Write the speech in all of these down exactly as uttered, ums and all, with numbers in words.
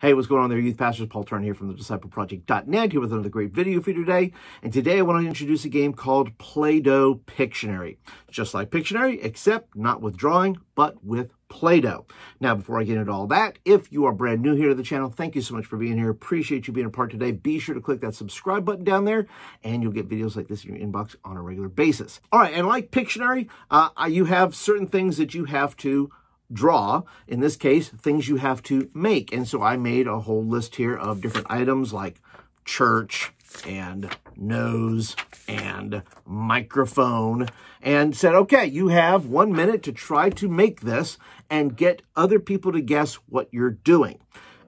Hey, what's going on there, youth pastors? Paul Turner here from the Disciple Project dot net, here with another great video for you today. And today I want to introduce a game called Play Doh Pictionary. Just like Pictionary, except not with drawing, but with Play-Doh. Now, before I get into all that, if you are brand new here to the channel, thank you so much for being here. Appreciate you being a part today. Be sure to click that subscribe button down there, and you'll get videos like this in your inbox on a regular basis. All right, and like Pictionary, uh, you have certain things that you have to draw, in this case, things you have to make. And so I made a whole list here of different items like church and nose and microphone, and said, okay, you have one minute to try to make this and get other people to guess what you're doing.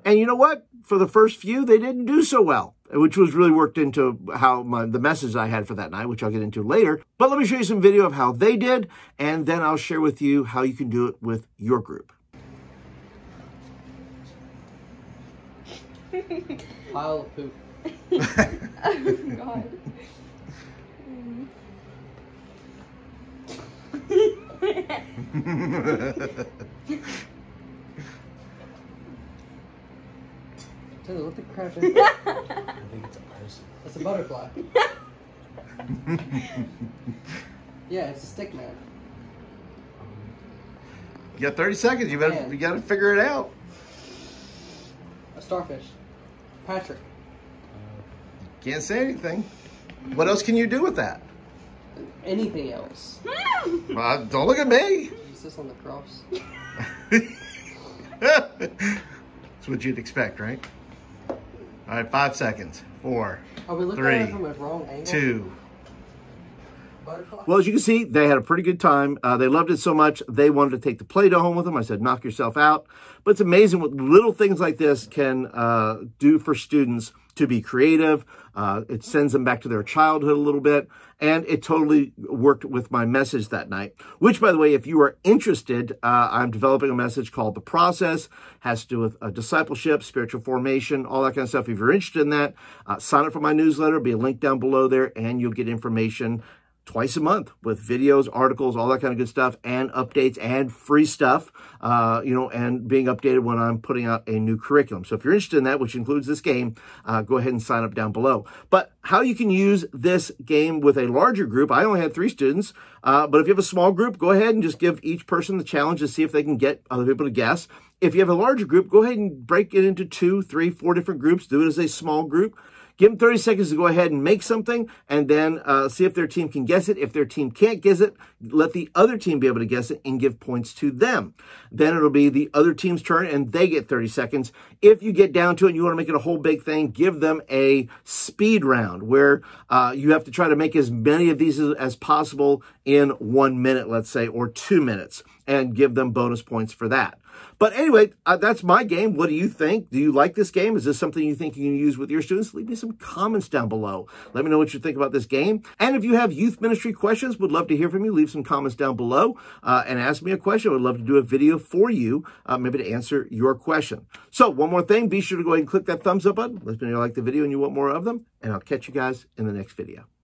And you know what? For the first few, they didn't do so well, which was really worked into how my, the message I had for that night, which I'll get into later. But let me show you some video of how they did, and then I'll share with you how you can do it with your group. Pile of poop. Oh, God. Dude, what the crap is that? I think it's a person. It's a butterfly. Yeah, it's a stick man. You got thirty seconds. You better, yeah. You got to figure it out. A starfish. Patrick. Can't say anything. What else can you do with that? Anything else. Uh, don't look at me. Jesus on the cross. That's what you'd expect, right? All right, five seconds. Four, Are we looking three, at it from a wrong angle? Two. Well, as you can see, they had a pretty good time. Uh, they loved it so much, they wanted to take the Play-Doh home with them. I said, knock yourself out. But it's amazing what little things like this can uh, do for students to be creative. Uh, it sends them back to their childhood a little bit. And it totally worked with my message that night, which, by the way, if you are interested, uh, I'm developing a message called The Process. It has to do with uh, discipleship, spiritual formation, all that kind of stuff. If you're interested in that, uh, sign up for my newsletter. It'll be a link down below there, and you'll get information twice a month with videos, articles, all that kind of good stuff, and updates and free stuff, uh, you know, and being updated when I'm putting out a new curriculum. So if you're interested in that, which includes this game, uh, go ahead and sign up down below. But how you can use this game with a larger group, I only had three students, uh, but if you have a small group, go ahead and just give each person the challenge to see if they can get other people to guess. If you have a larger group, go ahead and break it into two, three, four different groups. Do it as a small group. Give them thirty seconds to go ahead and make something, and then uh, see if their team can guess it. If their team can't guess it, let the other team be able to guess it and give points to them. Then it'll be the other team's turn, and they get thirty seconds. If you get down to it and you want to make it a whole big thing, give them a speed round where uh, you have to try to make as many of these as, as possible in one minute, let's say, or two minutes, and give them bonus points for that. But anyway, uh, that's my game. What do you think? Do you like this game? Is this something you think you can use with your students? Leave me some comments down below. Let me know what you think about this game. And if you have youth ministry questions, would love to hear from you. Leave some comments down below uh, and ask me a question. I would love to do a video for you, uh, maybe to answer your question. So one more thing, be sure to go ahead and click that thumbs up button. Let me know you like the video and you want more of them. And I'll catch you guys in the next video.